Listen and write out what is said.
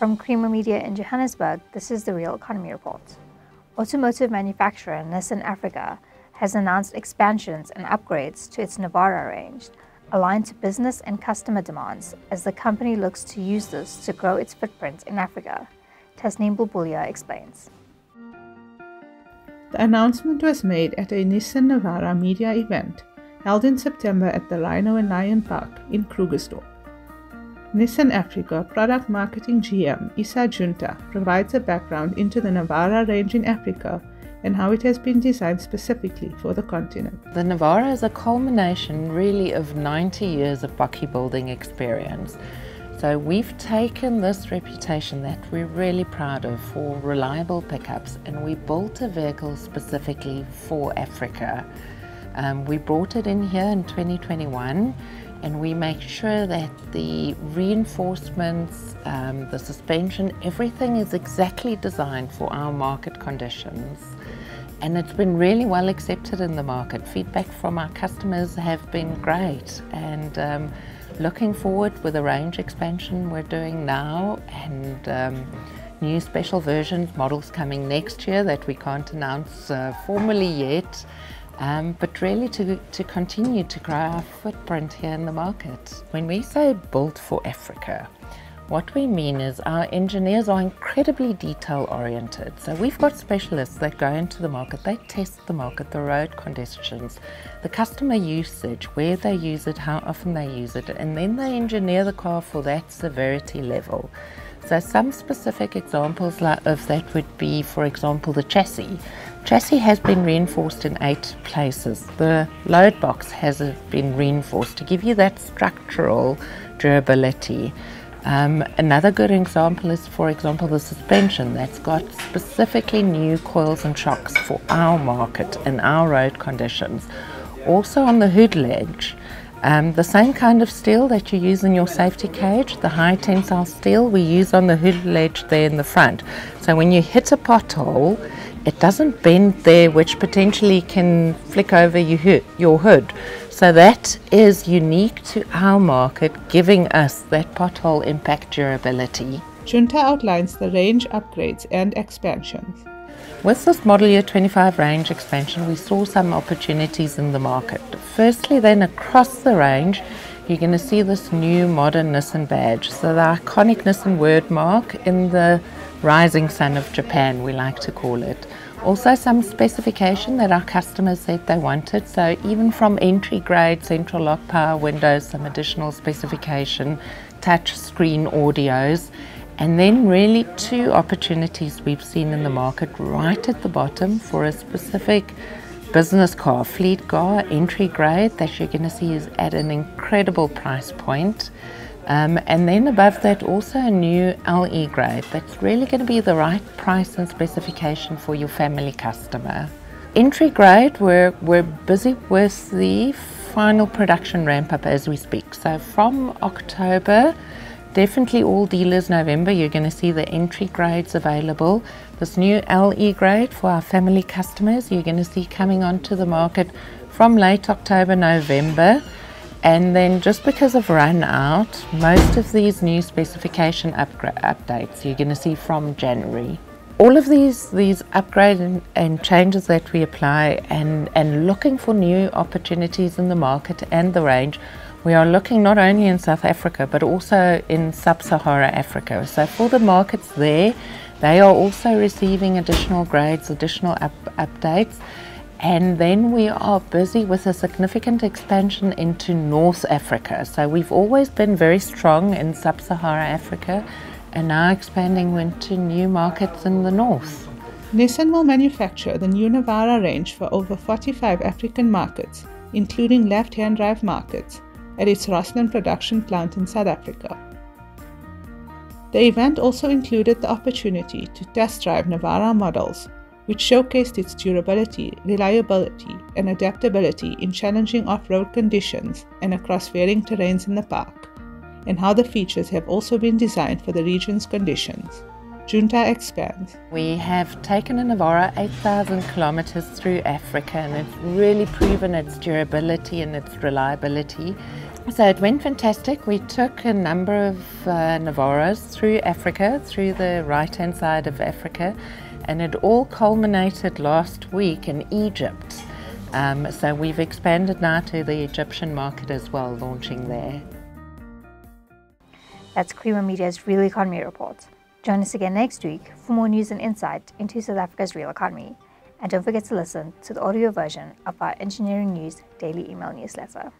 From Creamer Media in Johannesburg, this is the Real Economy Report. Automotive manufacturer Nissan Africa has announced expansions and upgrades to its Navara range, aligned to business and customer demands, as the company looks to use this to grow its footprint in Africa. Tasneem Bulbulia explains. The announcement was made at a Nissan Navara media event held in September at the Rhino and Lion Park in Krugerstorp. Nissan Africa Product Marketing GM Isa Giunta provides a background into the Navara range in Africa and how it has been designed specifically for the continent. The Navara is a culmination really of 90 years of buckybuilding experience. So we've taken this reputation that we're really proud of for reliable pickups, and we built a vehicle specifically for Africa. We brought it in here in 2021, and we make sure that the reinforcements, the suspension, everything is exactly designed for our market conditions. And it's been really well accepted in the market. Feedback from our customers have been great, and looking forward with the range expansion we're doing now, and new special versions, models coming next year that we can't announce formally yet. But really to continue to grow our footprint here in the market. When we say built for Africa, what we mean is our engineers are incredibly detail oriented. So we've got specialists that go into the market, they test the market, the road conditions, the customer usage, where they use it, how often they use it, and then they engineer the car for that severity level. So some specific examples of that would be, for example, the chassis. Chassis has been reinforced in 8 places. The load box has been reinforced to give you that structural durability. Another good example is, for example, the suspension that's got specifically new coils and shocks for our market and our road conditions. Also on the hood ledge, the same kind of steel that you use in your safety cage, the high tensile steel, we use on the hood ledge there in the front. So when you hit a pothole, it doesn't bend there, which potentially can flick over your hood. So that is unique to our market, giving us that pothole impact durability. Giunta outlines the range upgrades and expansions. With this model year 25 range expansion, we saw some opportunities in the market. Firstly, then across the range, you're going to see this new modern Nissan badge. So the iconic Nissan word mark in the rising sun of Japan, we like to call it. Also some specification that our customers said they wanted, so even from entry grade, central lock power windows, some additional specification, touch screen audios, and then really 2 opportunities we've seen in the market right at the bottom for a specific business car, fleet car, entry grade, that you're going to see is at an incredible price point. And then above that also a new LE grade that's really going to be the right price and specification for your family customer. Entry grade, we're busy with the final production ramp up as we speak. So from October, definitely all dealers, November, you're going to see the entry grades available. This new LE grade for our family customers, you're going to see coming onto the market from late October, November. And then just because of run out, most of these new specification updates you're going to see from January. All of these upgrades and changes that we apply and looking for new opportunities in the market and the range, we are looking not only in South Africa but also in Sub-Saharan Africa. So for the markets there, they are also receiving additional grades, additional updates. And then we are busy with a significant expansion into North Africa. So we've always been very strong in Sub-Saharan Africa and now expanding into new markets in the north. Nissan will manufacture the new Navara range for over 45 African markets, including left-hand drive markets, at its Rosslyn production plant in South Africa. The event also included the opportunity to test drive Navara models, which showcased its durability, reliability, and adaptability in challenging off-road conditions and across varying terrains in the park, and how the features have also been designed for the region's conditions. Giunta expands. We have taken a Navara 8,000 kilometers through Africa, and it's really proven its durability and its reliability. So it went fantastic. We took a number of Navaras through Africa, through the right-hand side of Africa, and it all culminated last week in Egypt. So we've expanded now to the Egyptian market as well, launching there. That's Creamer Media's Real Economy Report. Join us again next week for more news and insight into South Africa's real economy. And don't forget to listen to the audio version of our Engineering News daily email newsletter.